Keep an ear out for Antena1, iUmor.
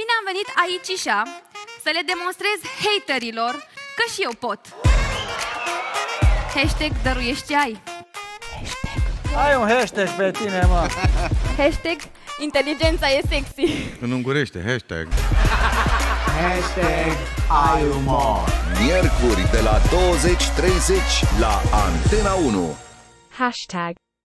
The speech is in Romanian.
bine am venit aici și să le demonstrez haterilor că și eu pot. Hashtag dăruiești ai. Hashtag. Ai un hashtag pe tine, mă. Hashtag inteligența e sexy. În ungurește, hashtag. Hashtag iUmor. Miercuri de la 20:30 la Antena 1. Hashtag.